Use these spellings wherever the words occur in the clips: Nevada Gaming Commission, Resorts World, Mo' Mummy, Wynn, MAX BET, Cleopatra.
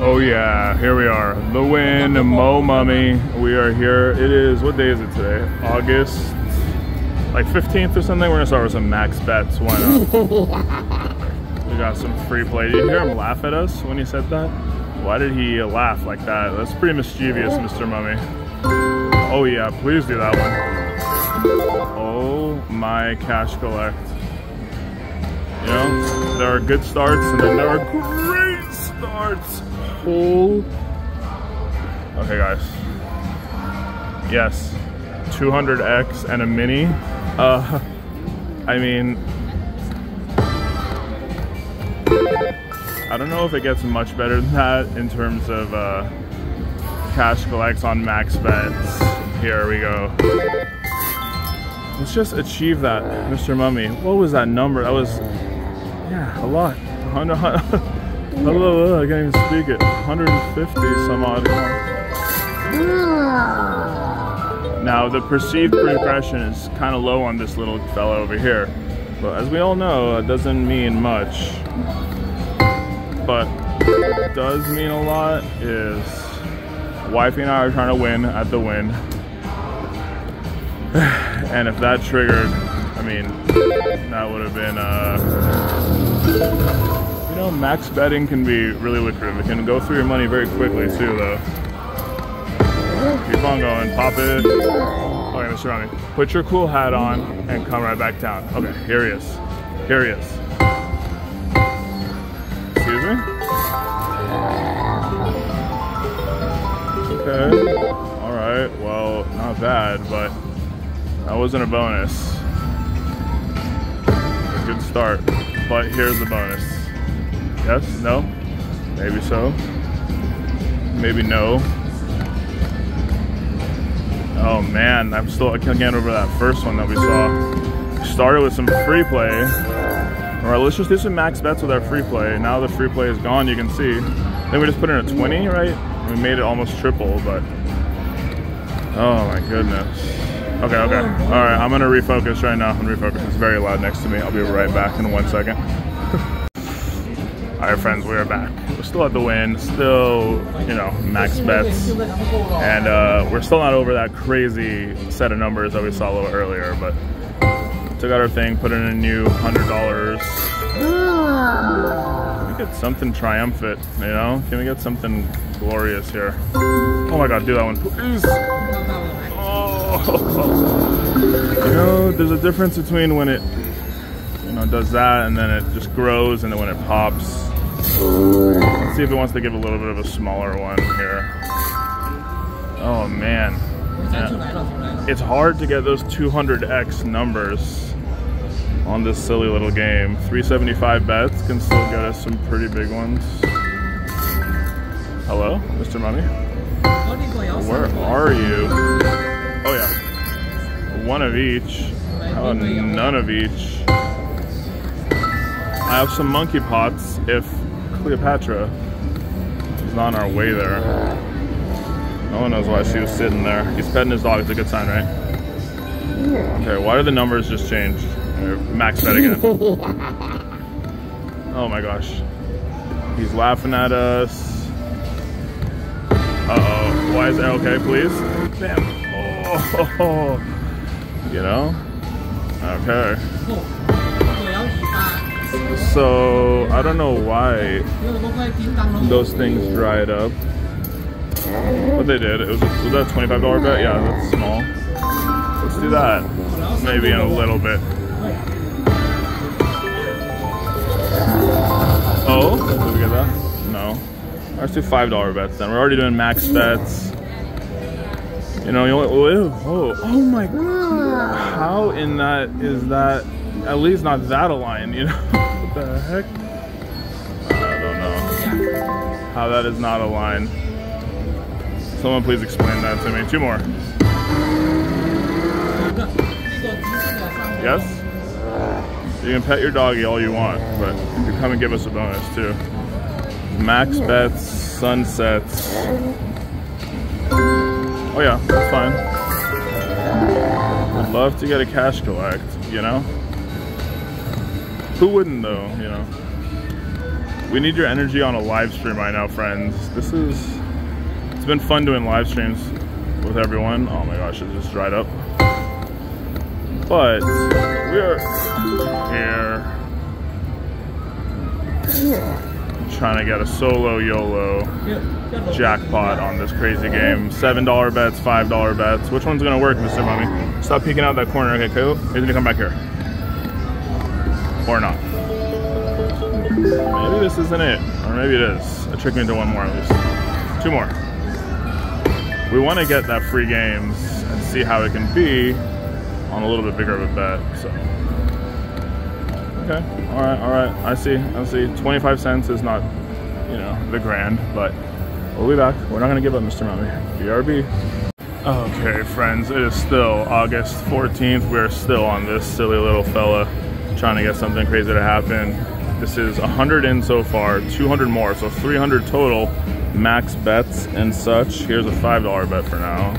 Oh yeah, here we are. The Wynn, Mo' Mummy. We are here. It is, what day is it today? August, like 15th or something. We're gonna start with some max bets. Why not? We got some free play. Did you hear him laugh at us when he said that? Why did he laugh like that? That's pretty mischievous, Mr. Mummy. Oh yeah, please do that one. Oh my cash collect. You know, there are good starts and then there are great starts. Okay guys, yes, 200x and a mini. I mean, I don't know if it gets much better than that in terms of cash collects on max bets. Here we go. Let's just achieve that, Mr. Mummy. What was that number? That was, yeah, a lot. 100. I can't even speak it. 150 some odd. Now the perceived progression is kind of low on this little fella over here, but as we all know, it doesn't mean much. But what does mean a lot is wifey and I are trying to win at the Wynn, and if that triggered, I mean, that would have been you know, max betting can be really lucrative. It can go through your money very quickly too, though. Keep on going, pop it. Okay, Mr. Rami, put your cool hat on and come right back down. Okay, here he is. Here he is. Excuse me? Okay. All right. Well, not bad, but that wasn't a bonus. A good start, but here's the bonus. Yes? No? Maybe so. Maybe no. Oh man, I can't get over that first one that we saw. Started with some free play. All right, let's just do some max bets with our free play. Now the free play is gone, you can see. Then we just put in a 20, right? We made it almost triple, but oh my goodness. Okay. All right, I'm gonna refocus right now. I'm gonna refocus. It's very loud next to me. I'll be right back in 1 second. Alright friends, we are back. We're still at the Wynn, still, you know, max bets. And we're still not over that crazy set of numbers that we saw a little earlier, but took out our thing, put in a new $100. Can we get something triumphant, you know? Can we get something glorious here? Oh my god, do that one, please! Oh. You know, there's a difference between when it, you know, does that and then it just grows and then when it pops. Let's see if it wants to give a little bit of a smaller one here. Oh man, yeah. It's hard to get those 200x numbers on this silly little game. 375 bets can still get us some pretty big ones. Hello, Mr. Mummy? Where are you? Oh yeah, one of each. Oh, none of each. I have some monkey pots if Cleopatra is on our way there. No one knows why she was sitting there. He's petting his dog. It's a good sign, right? Okay, why do the numbers just change? Max bet again. Oh my gosh. He's laughing at us. Uh-oh. Why is that okay, please? Damn. Oh. You know? Okay. So, I don't know why those things dried up, but they did. It was that $25 bet? Yeah, that's small. Let's do that, maybe in a little bit. Oh, did we get that? No. Let's do $5 bets then. We're already doing max bets. You know, oh my god. How in that is that? At least not that a line, you know? What the heck? I don't know how that is not a line. Someone please explain that to me. Two more. Yes? You can pet your doggy all you want, but you come and give us a bonus too. Max bets, sunsets. Oh yeah, that's fine. I'd love to get a cash collect, you know? Who wouldn't though, you know? We need your energy on a live stream right now, friends. This is, it's been fun doing live streams with everyone. Oh my gosh, it just dried up. But we are here trying to get a solo YOLO jackpot on this crazy game. $7 bets, $5 bets. Which one's gonna work, Mr. Mummy? Stop peeking out that corner. Okay, cool. You're gonna come back here. Or not. Maybe this isn't it. Or maybe it is. It tricked me into one more at least. Two more. We want to get that free games and see how it can be on a little bit bigger of a bet. So. Okay. Alright, alright. I see. I see. 25 cents is not, you know, the grand, but we'll be back. We're not going to give up, Mr. Mommy. BRB. Okay, friends. It is still August 14th. We are still on this silly little fella, trying to get something crazy to happen. This is 100 in so far, 200 more, so 300 total max bets and such. Here's a $5 bet for now.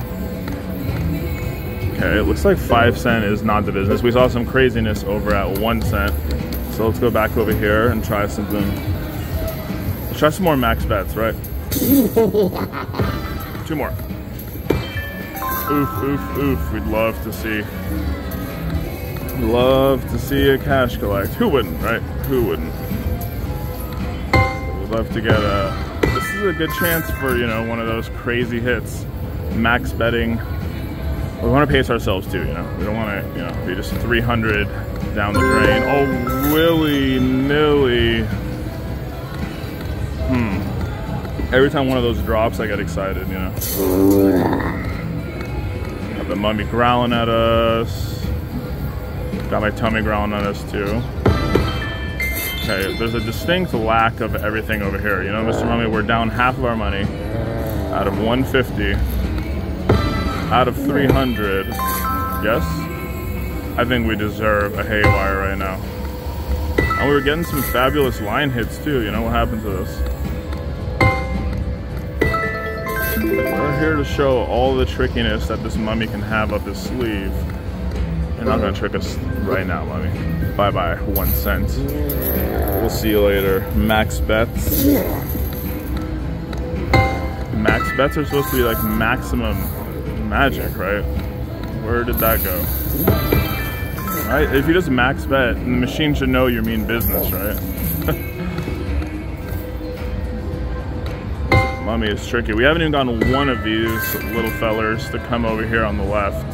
Okay, it looks like 5 cent is not the business. We saw some craziness over at 1 cent. So let's go back over here and try something. Let's try some more max bets, right? Two more. Oof, oof, oof, we'd love to see. Love to see a cash collect. Who wouldn't, right? Who wouldn't? We'd love to get a... This is a good chance for, you know, one of those crazy hits. Max betting. We want to pace ourselves too, you know? We don't want to, you know, be just 300 down the drain. Oh, willy-nilly. Every time one of those drops, I get excited, you know? Got the mummy growling at us. Got my tummy growling on us too. Okay, there's a distinct lack of everything over here. You know, Mr. Mummy, we're down half of our money. Out of 150. Out of 300. Yes? I think we deserve a haywire right now. And we were getting some fabulous line hits too. You know, what happened to this? We're here to show all the trickiness that this mummy can have up his sleeve. You're not gonna trick us right now, Mummy. Bye bye, 1 cent. We'll see you later. Max bets. Max bets are supposed to be like maximum magic, right? Where did that go? Right? If you just max bet, the machine should know you mean business, right? Mummy is tricky. We haven't even gotten one of these little fellers to come over here on the left.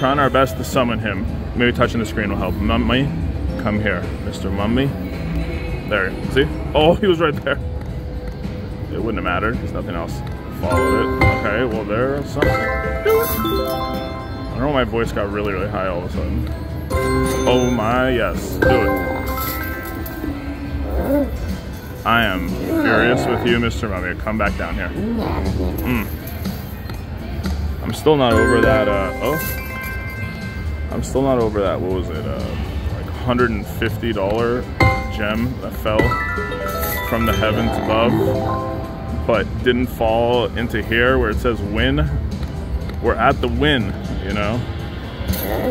Trying our best to summon him. Maybe touching the screen will help. Mummy, come here. Mr. Mummy. There. See? Oh, he was right there. It wouldn't have mattered because nothing else followed it. Okay, well, there's something. I don't know why my voice got really, really high all of a sudden. Oh my, yes. Do it. I am furious with you, Mr. Mummy. Come back down here. I'm still not over that, oh. I'm still not over that, what was it, like $150 gem that fell from the heavens above, but didn't fall into here where it says Wynn. We're at the Wynn, you know?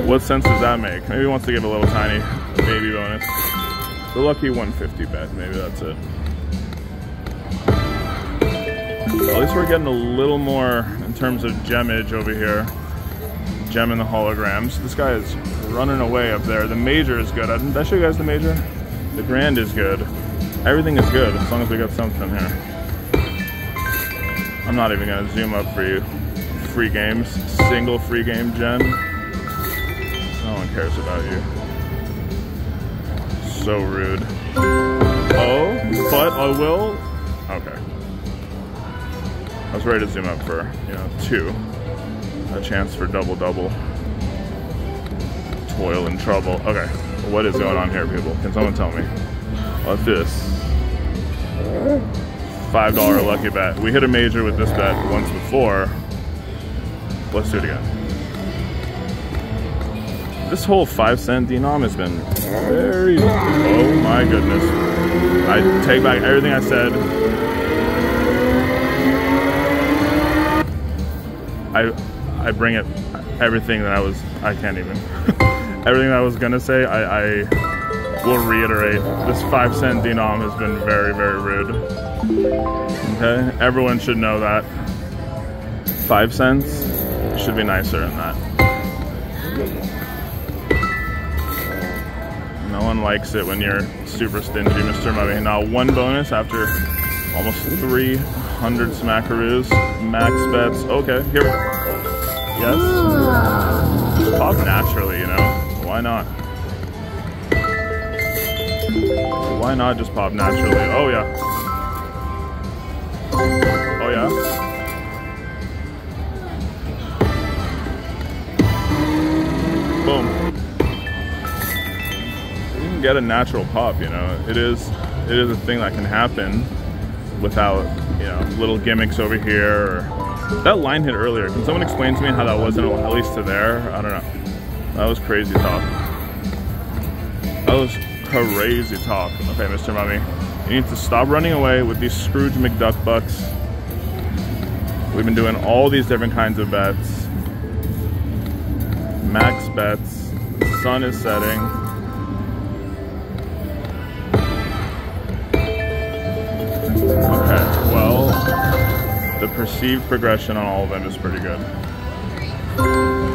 What sense does that make? Maybe he wants to give a little tiny baby bonus. The lucky 150 bet, maybe that's it. Well, at least we're getting a little more in terms of gemage over here. Gem in the holograms. This guy is running away up there. The major is good. Didn't I show you guys the major? The grand is good. Everything is good as long as we got something here. I'm not even gonna zoom up for you. Free games. Single free game gem. No one cares about you. So rude. Oh, but I will. Okay. I was ready to zoom up for, you know, two. A chance for double-double. Toil and trouble. Okay, what is going on here, people? Can someone tell me? Let's do this. $5 lucky bet. We hit a major with this bet once before. Let's do it again. This whole 5 cent denom has been very... Oh my goodness. I take back everything I said. I bring it, everything that I was, I can't even. Everything that I was gonna say, I we'll reiterate, this 5-cent denom has been very, very rude. Okay, everyone should know that. 5 cents should be nicer than that. No one likes it when you're super stingy, Mr. Mummy. Now, one bonus after almost 300 smackaroos, max bets. Okay, here we go. Yes. Talk naturally, you know. Why not? Why not just pop naturally? Oh yeah. Oh yeah. Boom. You can get a natural pop, you know. It is a thing that can happen without, you know, little gimmicks over here. Or that line hit earlier. Can someone explain to me how that wasn't at least to there? I don't know. That was crazy talk. That was crazy talk. Okay, Mr. Mummy, you need to stop running away with these Scrooge McDuck bucks. We've been doing all these different kinds of bets. Max bets. The sun is setting. Okay, well, the perceived progression on all of them is pretty good.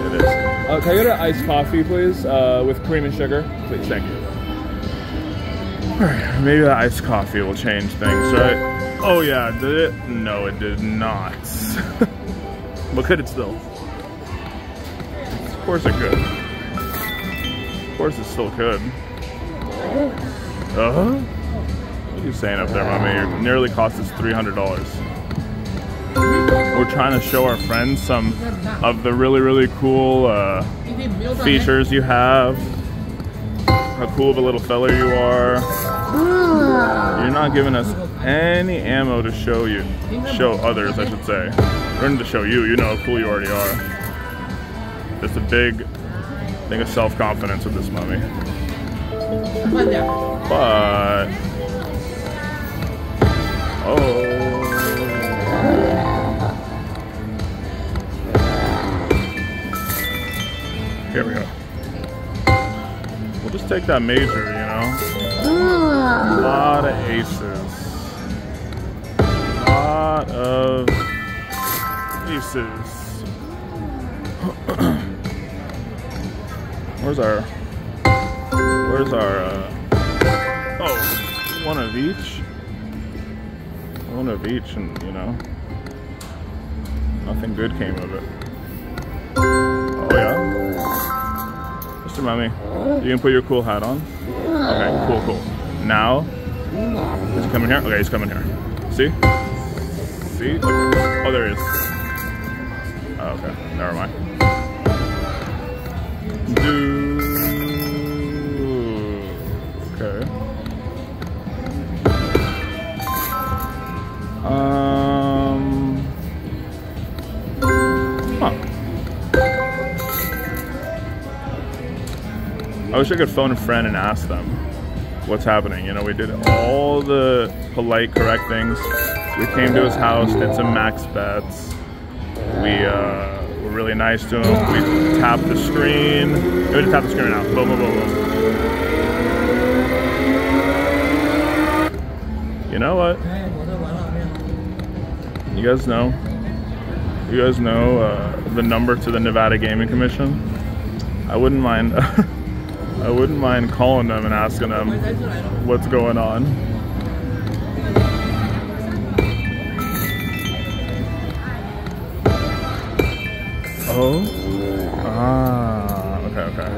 It is. Can I get an iced coffee, please? With cream and sugar, please. Thank you. Alright, maybe the iced coffee will change things, right? Oh yeah, did it? No, it did not. But could it still? Of course it could. Of course it still could. Uh-huh. What are you saying up there, Mommy? It nearly cost us $300. We're trying to show our friends some of the really, really cool features you have. How cool of a little fella you are. You're not giving us any ammo to show you. Show others, I should say. We're going to show you. You know how cool you already are. Just a big thing of self-confidence with this mummy. But... oh. Here we go. Just take that major, you know? A lot of aces. A lot of aces. Where's our, oh, one of each? One of each, and, you know, nothing good came of it. Oh, yeah. Mr. Mummy, you can put your cool hat on. Okay, cool, cool. Now, is he coming here? Okay, he's coming here. See? See? Okay. Oh, there he is. Oh, okay, never mind. Okay. I wish I could phone a friend and ask them what's happening. You know, we did all the polite, correct things. We came to his house, did some max bets. We were really nice to him. We tapped the screen. I'm gonna tap the screen now. Boom, boom, boom, boom. You know what? You guys know the number to the Nevada Gaming Commission? I wouldn't mind calling them and asking them what's going on. Oh, ah, okay, okay.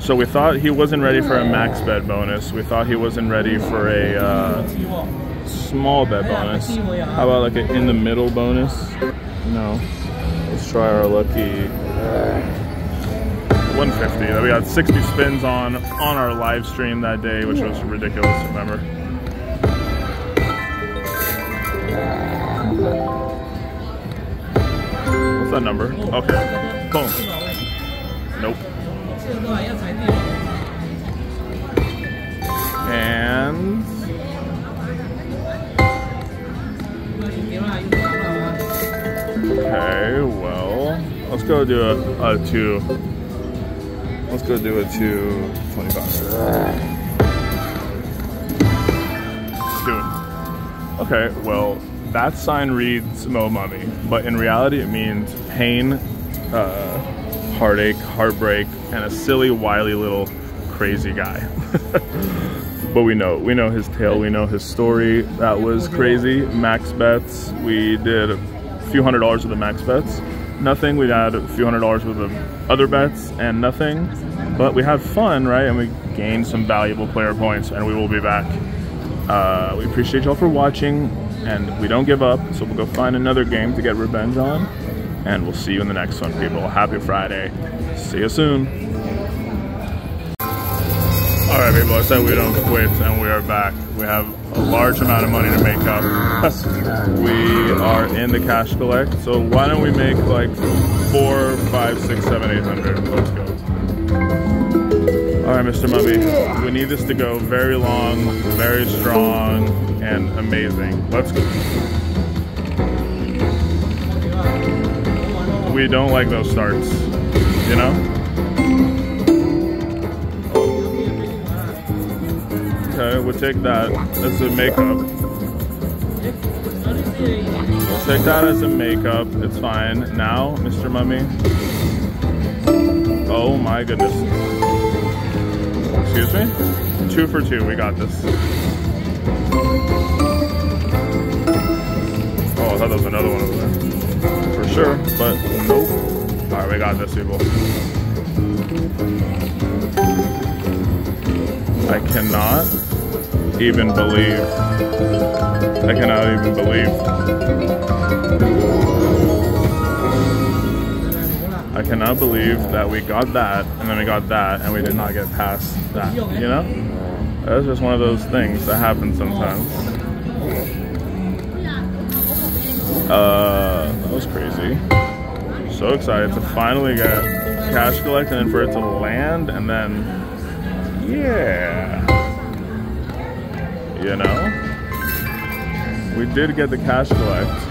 So we thought he wasn't ready for a max bet bonus. We thought he wasn't ready for a small bet bonus. How about like an in the middle bonus? No. Let's try our lucky. 150 that we got 60 spins on our live stream that day, which was ridiculous, remember? What's that number? Okay. Boom. Nope. And okay, well, let's go do a two. Let's go do a 225. Okay, well, that sign reads Mo' Mummy, but in reality it means pain, heartache, heartbreak, and a silly, wily little crazy guy. But we know his tale, we know his story. That was crazy. Max bets, we did a few $100s with the max bets. Nothing, we had a few $100s with the other bets and nothing. But we had fun, right? And we gained some valuable player points, and we will be back. We appreciate y'all for watching, and we don't give up, so we'll go find another game to get revenge on, and we'll see you in the next one, people. Happy Friday. See you soon. All right, people, I said we don't quit, and we are back. We have a large amount of money to make up. We are in the cash collect, so why don't we make like 4, 5, 6, 7, 800. Let's go. All right, Mr. Mummy, we need this to go very long, very strong, and amazing. Let's go. We don't like those starts, you know? Okay, we'll take that as a makeup. We'll take that as a makeup, it's fine. Now, Mr. Mummy. Oh my goodness. Excuse me? 2 for 2, we got this. Oh, I thought there was another one over there. For sure, but nope. Alright, we got this, people. I cannot even believe. I cannot even believe. I cannot believe that we got that, and then we got that, and we did not get past that, you know? That's just one of those things that happens sometimes. That was crazy. So excited to finally get cash collect and then for it to land and then, yeah. You know? We did get the cash collect.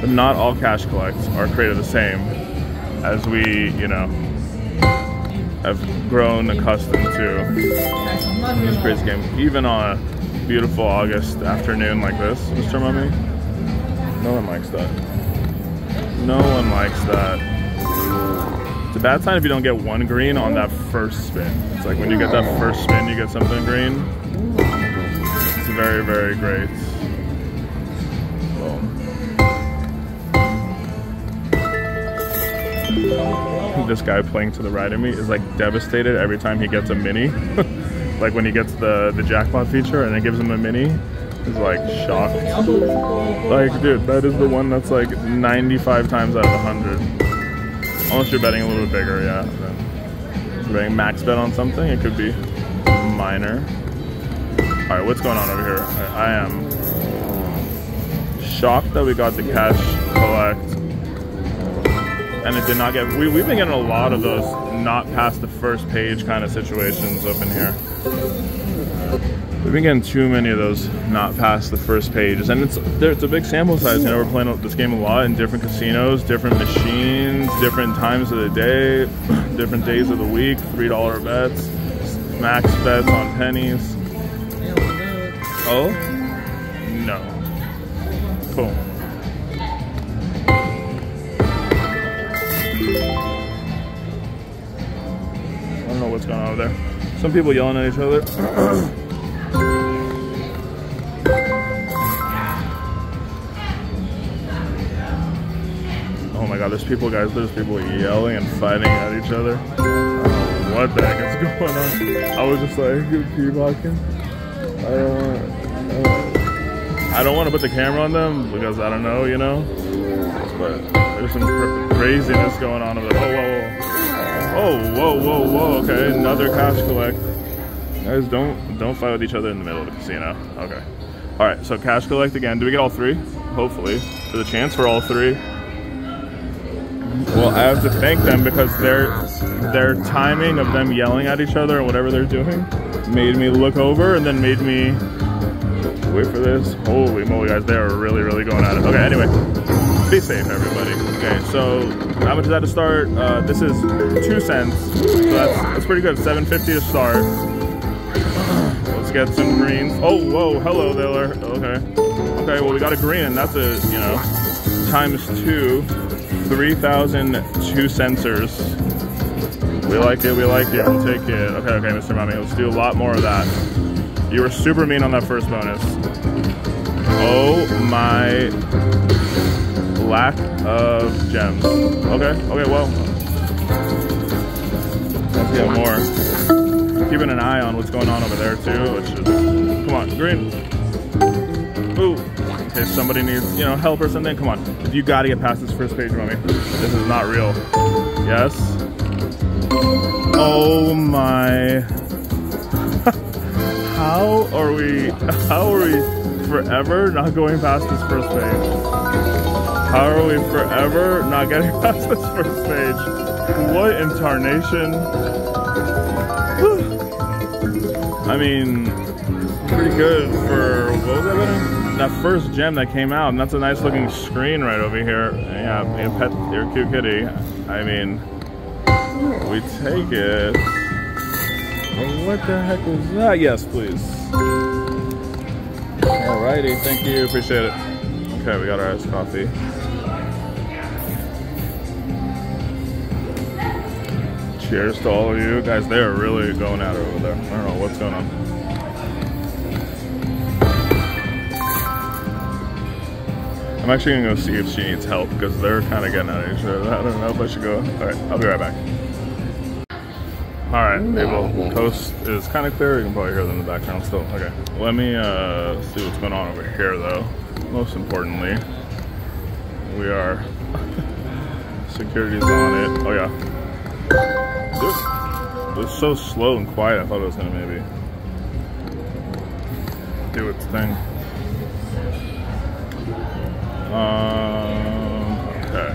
But not all cash collects are created the same as we, you know, I've grown accustomed to this crazy game, even on a beautiful August afternoon like this, Mr. Mummy. No one likes that. No one likes that. It's a bad sign if you don't get one green on that first spin. It's like when you get that first spin, you get something green. It's very, very great. This guy playing to the right of me is like devastated every time he gets a mini. Like when he gets the jackpot feature and it gives him a mini, he's like shocked. Like, dude, that is the one that's like 95 times out of 100. Unless you're betting a little bit bigger, yeah. If you're betting max bet on something, it could be minor. All right, what's going on over here? I am shocked that we got the cash collect. And it did not get, we've been getting a lot of those not past the first page kind of situations up in here. We've been getting too many of those not past the first pages. And it's a big sample size. You know, we're playing this game a lot in different casinos, different machines, different times of the day, different days of the week, $3 bets, max bets on pennies. Oh, no. Cool. I don't know what's going on over there. Some people yelling at each other. Oh my god, there's people, guys, there's people yelling and fighting at each other. What the heck is going on? I was just like, peabocking. I don't want to put the camera on them because I don't know, you know? But there's some craziness going on over there. Oh, whoa, whoa. Oh, whoa, whoa, whoa, okay, another cash collect. Guys, don't fight with each other in the middle of the casino. Okay. All right, so cash collect again. Do we get all three? Hopefully. There's a chance for all three. Well, I have to thank them because their timing of them yelling at each other and whatever they're doing made me look over and then made me wait for this. Holy moly, guys, they are really, really going at it. Okay, anyway. Be safe, everybody. Okay, so how much is that to start? This is 2 cents. So that's pretty good. $7.50 to start. Let's Let's get some greens. Oh, whoa, hello there. Okay. Okay, well, we got a green. That's a, you know, times two, 3,002 sensors. We like it, we like it. We'll take it. Okay, okay, Mr. Mummy. Let's do a lot more of that. You were super mean on that first bonus. Oh, my lack of gems. Okay, okay, well. Let's get more. Keeping an eye on what's going on over there, too. Which is, come on, green. Ooh. If somebody needs, you know, help or something, come on. You gotta get past this first page, Mommy. This is not real. Yes. Oh, my. How are we forever not going past this first page? How are we forever not getting past this first page? What in tarnation? I mean, pretty good for, what was that better? That first gem that came out, and that's a nice looking screen right over here. Yeah, your pet, your cute kitty. I mean, we take it. What the heck was that? Yes, please. Alrighty, thank you, appreciate it. Okay, we got our iced coffee. Cheers to all of you. Guys, they are really going at it over there. I don't know what's going on. I'm actually gonna go see if she needs help because they're kind of getting out of each other. I don't know if I should go. Alright, I'll be right back. All right, people, coast is kind of clear. You can probably hear them in the background still. Okay, let me see what's going on over here though. Most importantly, we are, security's on it. Oh yeah. It's so slow and quiet. I thought it was gonna maybe do its thing. Okay.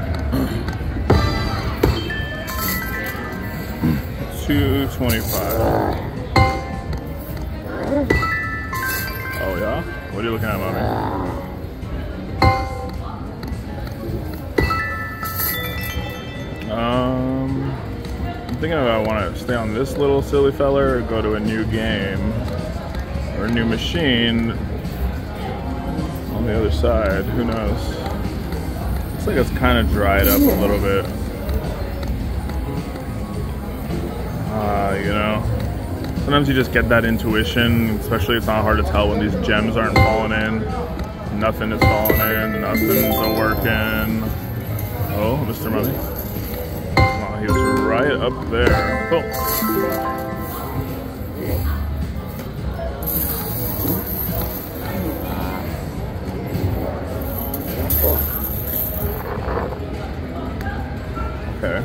225. Oh yeah? What are you looking at, Mommy? I'm thinking I want to stay on this little silly feller or go to a new game or a new machine on the other side. Who knows? Looks like it's kind of dried up a little bit. You know, sometimes you just get that intuition, especially it's not hard to tell when these gems aren't falling in, nothing is falling in, nothing's working. Oh, Mr. Mummy. Oh, he was right up there. Cool. Okay.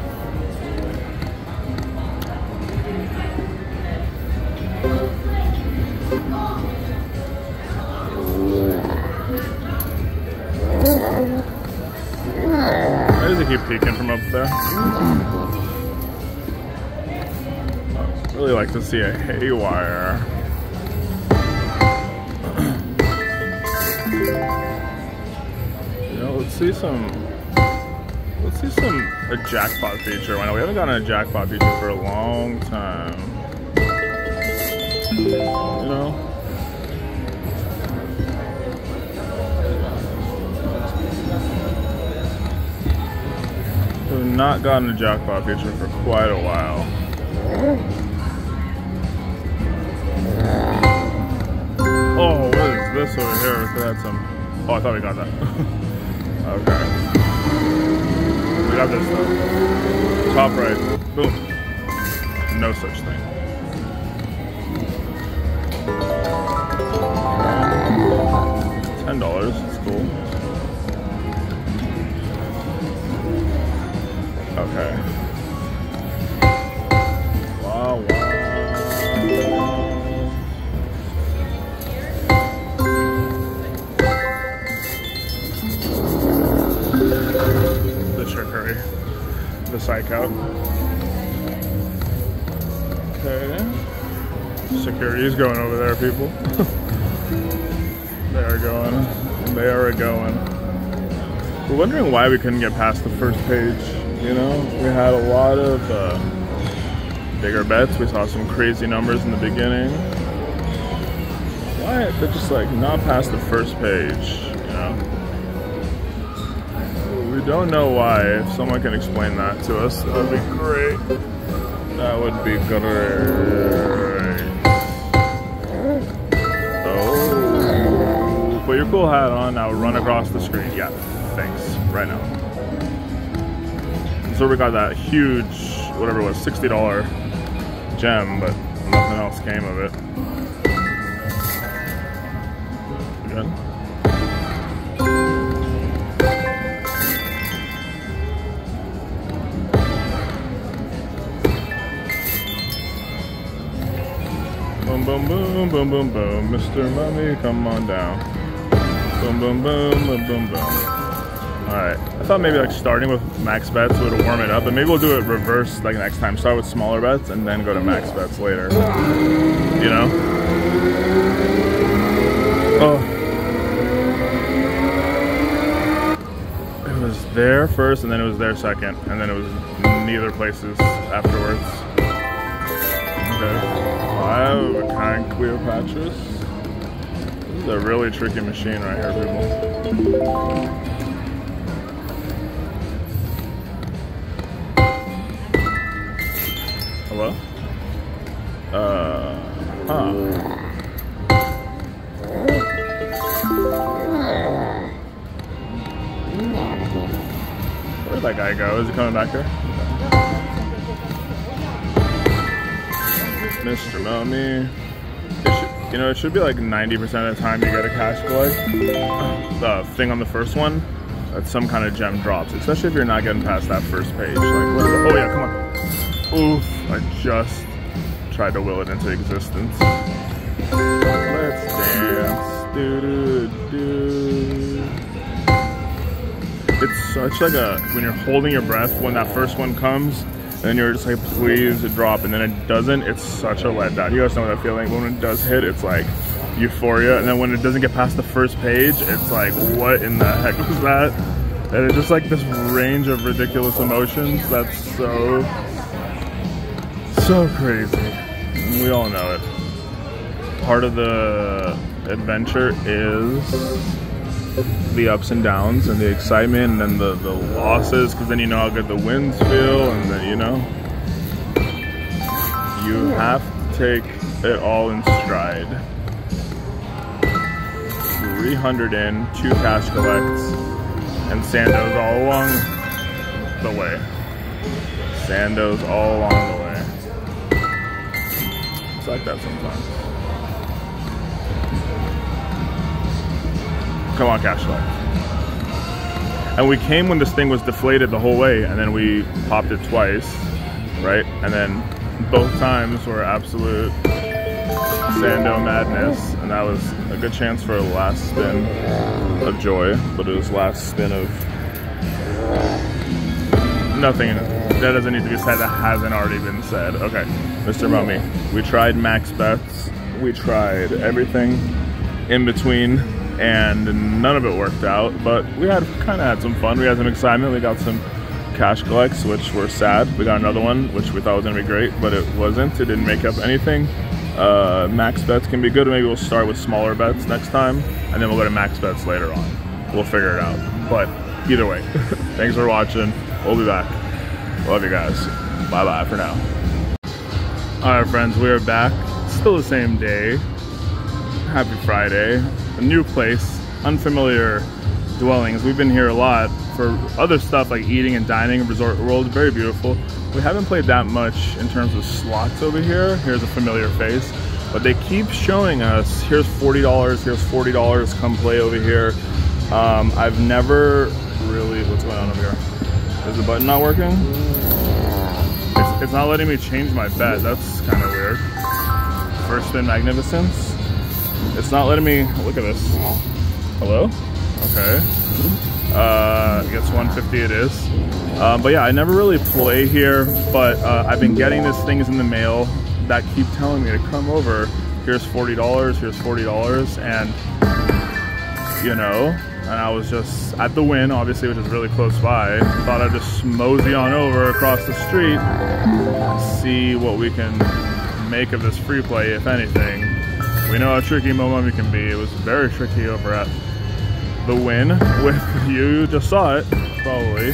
Keep peeking from up there. I'd really like to see a haywire. You know, let's see a jackpot feature. Why not? We haven't gotten a jackpot feature for a long time. You know. We've not gotten a jackpot feature for quite a while. Oh, what is this over here? That's some. Oh, I thought we got that. Okay. We got this though. Top right. Boom. No such thing. $10. That's cool. Okay. Wow, wow. The trickery. The psych out. Okay. Security's going over there, people. They are going. They are going. We're wondering why we couldn't get past the first page. You know, we had a lot of bigger bets. We saw some crazy numbers in the beginning. quiet, but just like not past the first page, you know. We don't know why. If someone can explain that to us, that would be great. That would be great. Oh, put your cool hat on. I'll run across the screen. Yeah, thanks. Right now. So we got that huge, whatever it was, $60 gem, but nothing else came of it. Good. Boom, boom, boom, boom, boom, boom. Mr. Mummy, come on down. Boom, boom, boom, boom, boom, boom. Alright, I thought maybe like starting with max bets would warm it up, and maybe we'll do it reverse like next time. Start with smaller bets and then go to max bets later. You know? Oh. There first, and then it was there second, and then it was neither places afterwards. Okay. Wow, kind Cleopatra's. This is a really tricky machine right here, people. Hello? Where'd that guy go? Is he coming back here? Mr. Mummy. You know, it should be like 90% of the time you get a cash collect. The thing on the first one, that some kind of gem drops, especially if you're not getting past that first page. Like, oh yeah, come on. Oof, I just tried to will it into existence. Let's dance. Doo-doo-doo. It's such like a, when you're holding your breath when that first one comes, and then you're just like, please drop, and then it doesn't, it's such a letdown. You guys know that feeling, when it does hit, it's like euphoria, and then when it doesn't get past the first page, it's like, what in the heck was that? And it's just like this range of ridiculous emotions that's so, so crazy. And we all know it. Part of the adventure is the ups and downs and the excitement, and then the losses, because then you know how good the wins feel, and then you know you have to take it all in stride. 300 in, 2 cash collects, and Sando's all along the way. Sando's all along the way. It's like that sometimes. Come on, cash collect. And we came when this thing was deflated the whole way, and then we popped it twice, right? And then both times were absolute Sando madness, and that was a good chance for a last spin of joy, but it was last spin of nothing in it. That doesn't need to be said, that hasn't already been said. Okay, Mr. Mummy, we tried max bets, we tried everything in between, and none of it worked out, but we kind of had some fun. We had some excitement. We got some cash collects, which were sad. We got another one, which we thought was going to be great, but it wasn't. It didn't make up anything. Max bets can be good. Maybe we'll start with smaller bets next time, and then we'll go to max bets later on. We'll figure it out. But either way, thanks for watching. We'll be back. Love you guys. Bye-bye for now. All right, friends, we are back. Still the same day. Happy Friday. A new place, unfamiliar dwellings. We've been here a lot for other stuff like eating and dining in Resort World. Very beautiful. We haven't played that much in terms of slots over here. Here's a familiar face, but they keep showing us, here's $40, here's $40, come play over here. I've never really, what's going on over here? Is the button not working? It's not letting me change my bet. That's kind of weird. First spin magnificence. It's not letting me, look at this. Hello? Okay. I guess 150 it is. But yeah, I never really play here, but I've been getting these things in the mail that keep telling me to come over. Here's $40, here's $40, and you know, and I was just at the Wynn, obviously, which is really close by. Thought I'd just mosey on over across the street, see what we can make of this free play, if anything. We know how tricky Mo' Mummy can be. It was very tricky over at the Wynn with, you just saw it, probably.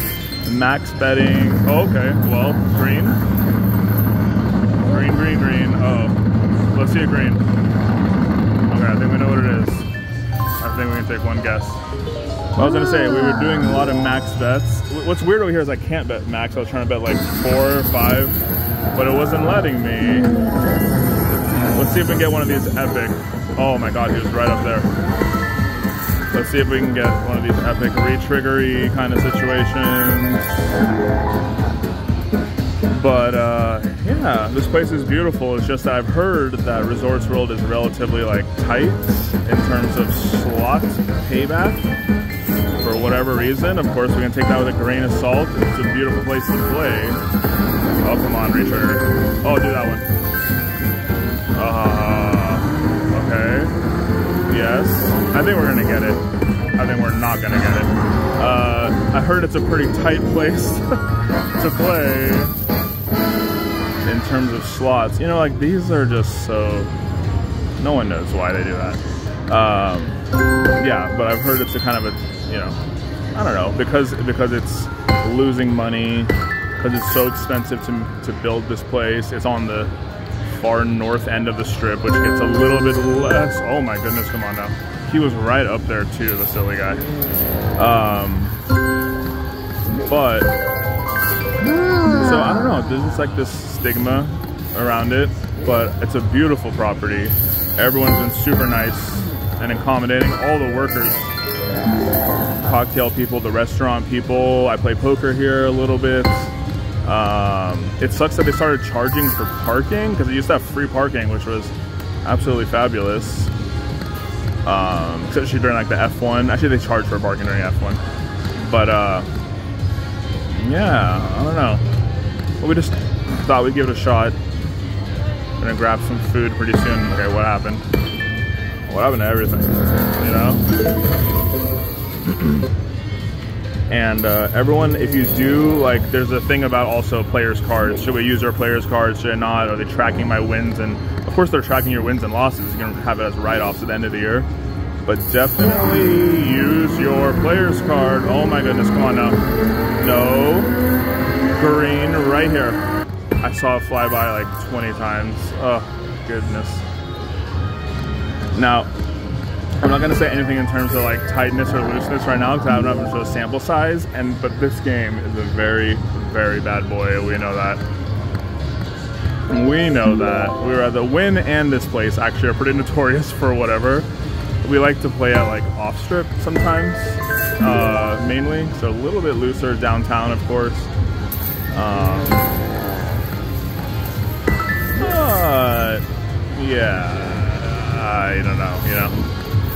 Max betting, oh, okay, well, green. Green, green, green, oh. Let's see a green. Okay, I think we know what it is. I think we can take one guess. I was gonna say, we were doing a lot of max bets. What's weird over here is I can't bet max. I was trying to bet like 4 or 5, but it wasn't letting me. Let's see if we can get one of these epic. Oh my God, he was right up there. Let's see if we can get one of these epic re-triggery kind of situations. But yeah, this place is beautiful. It's just that I've heard that Resorts World is relatively like tight in terms of slot payback. For whatever reason, of course, we're gonna take that with a grain of salt. It's a beautiful place to play. Oh, come on, retrigger. Oh, do that one. Okay. Yes. I think we're gonna get it. I think we're not gonna get it. I heard it's a pretty tight place to play in terms of slots. You know, like these are just so. No one knows why they do that. Yeah, but I've heard it's a kind of a. You know, I don't know, because it's losing money, because it's so expensive to build this place. It's on the far north end of the strip, which gets a little bit less. Oh my goodness, come on now. He was right up there too, the silly guy. But, so I don't know, there's just like this stigma around it, but it's a beautiful property. Everyone's been super nice and accommodating, all the workers. Cocktail people, the restaurant people. I play poker here a little bit. It sucks that they started charging for parking, because they used to have free parking, which was absolutely fabulous. Especially during like the F1. Actually, they charge for parking during F1. But yeah, I don't know. But we just thought we'd give it a shot. Gonna grab some food pretty soon. Okay, what happened? What happened to everything? You know? And everyone, if you do, like, there's a thing about also players' cards. Should we use our players' cards? Should I not? Are they tracking my wins? And of course, they're tracking your wins and losses. You can have it as write-offs at the end of the year. But definitely use your players' card. Oh my goodness, come on now. No. Green right here. I saw it fly by like 20 times. Oh, goodness. Now, I'm not gonna say anything in terms of like tightness or looseness right now because I don't have a sample size, but this game is a very, very bad boy. We know that. We know that. We were at the Wynn and this place actually are pretty notorious for whatever. We like to play at like off strip sometimes, mainly. So a little bit looser downtown, of course. But yeah. I don't know, you know.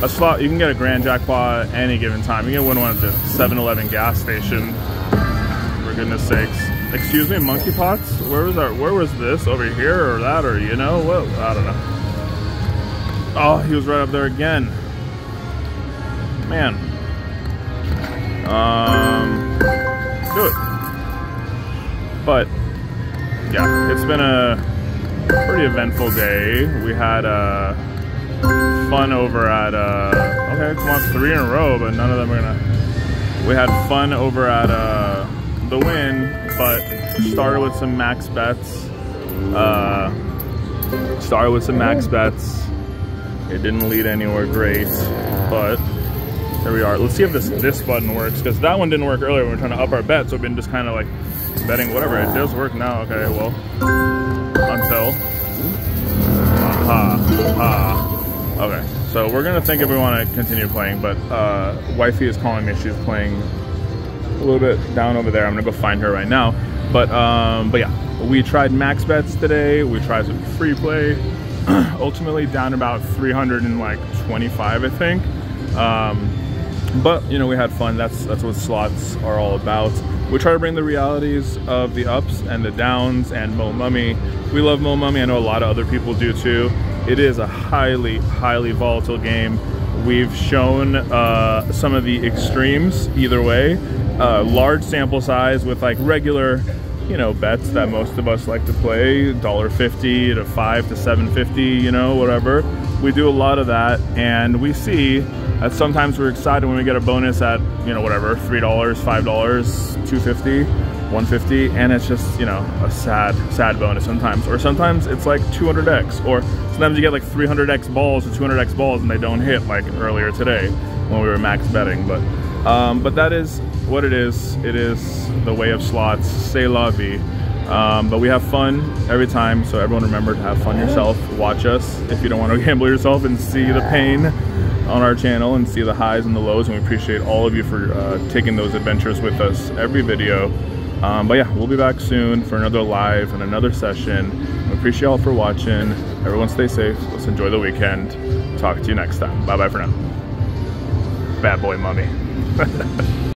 A slot, you can get a grand jackpot any given time. You can win one at the 7-Eleven gas station. For goodness sakes. Excuse me, monkey pots? Where was this? Over here or that or you know? What? I don't know. Oh, he was right up there again. Man. Do it. But yeah, it's been a pretty eventful day. We had fun over at okay, come on, 3 in a row, but none of them are gonna. We had fun over at the Wynn, but started with some max bets. It didn't lead anywhere great, but here we are. Let's see if this button works, because that one didn't work earlier when we were trying to up our bets. So we've been just kind of like betting whatever. It does work now. Okay, well, until Okay, so we're gonna think if we want to continue playing, but wifey is calling me. She's playing a little bit down over there. I'm gonna go find her right now. But yeah, we tried max bets today. We tried some free play. Ultimately down about 325, I think. But you know, we had fun. That's what slots are all about. We try to bring the realities of the ups and the downs and Mo' Mummy. We love Mo' Mummy. I know a lot of other people do too. It is a highly, highly volatile game. We've shown some of the extremes either way. Large sample size with like regular, you know, bets that most of us like to play, $1.50 to $5 to $7.50, you know, whatever. we do a lot of that, and we see that sometimes we're excited when we get a bonus at, you know, whatever, $3, $5, $2.50, $1.50, and it's just, you know, a sad bonus sometimes. Or sometimes it's like 200x, or sometimes you get like 300x balls or 200x balls and they don't hit, like earlier today when we were max betting. But that is what it is. It is the way of slots. C'est la vie. But we have fun every time, so everyone remember to have fun yourself. Watch us if you don't want to gamble yourself, and see the pain on our channel and see the highs and the lows, and we appreciate all of you for taking those adventures with us every video. But yeah, we'll be back soon for another live and another session. We appreciate y'all for watching. Everyone stay safe. Let's enjoy the weekend. Talk to you next time. Bye bye for now. Bad boy mommy.